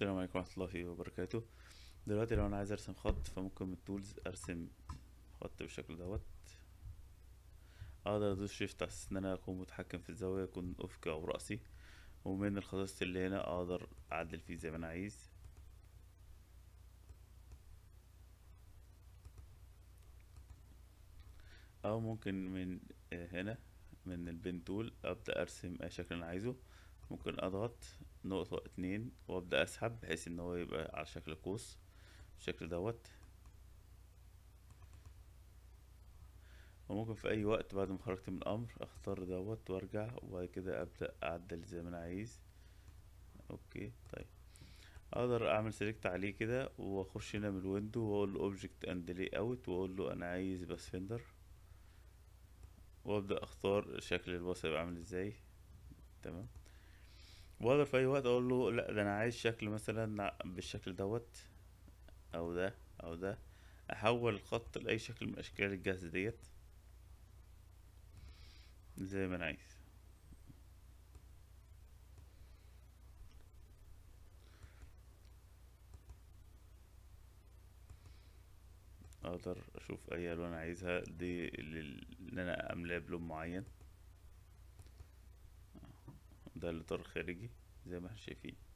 السلام عليكم ورحمة الله وبركاته. دلوقتي لو انا عايز ارسم خط فممكن من التولز ارسم خط بالشكل دوت. اقدر ادوس شيفت على اساس ان انا اكون متحكم في الزاوية، يكون افقي او رأسي، ومن الخصائص اللي هنا اقدر اعدل فيه زي ما انا عايز. او ممكن من هنا من البن تول ابدأ ارسم اي شكل انا عايزه. ممكن اضغط نقطة 2 وابدأ اسحب بحيث ان هو يبقى على شكل قوس بالشكل دوت. وممكن في اي وقت بعد ما خرجت من الامر اختار دوت وارجع، وبعد كده ابدأ اعدل زي ما انا عايز. اوكي طيب، اقدر اعمل سيلكت عليه كده واخش هنا من الويندو واقول له اوبجكت اند لي اوت، واقول له انا عايز بس فندر، وابدأ اختار شكل الباص هيبقى عامل ازاي. تمام، واقدر في اي وقت اقول له لا ده انا عايز شكل مثلا بالشكل دوت او ده او ده، احول الخط لاي شكل من الاشكال الجاهزه ديت زي ما انا عايز. اقدر اشوف اي الوان عايزها دي اللي انا املاه بلون معين، ده الإطار الخارجي زي ما احنا شايفين.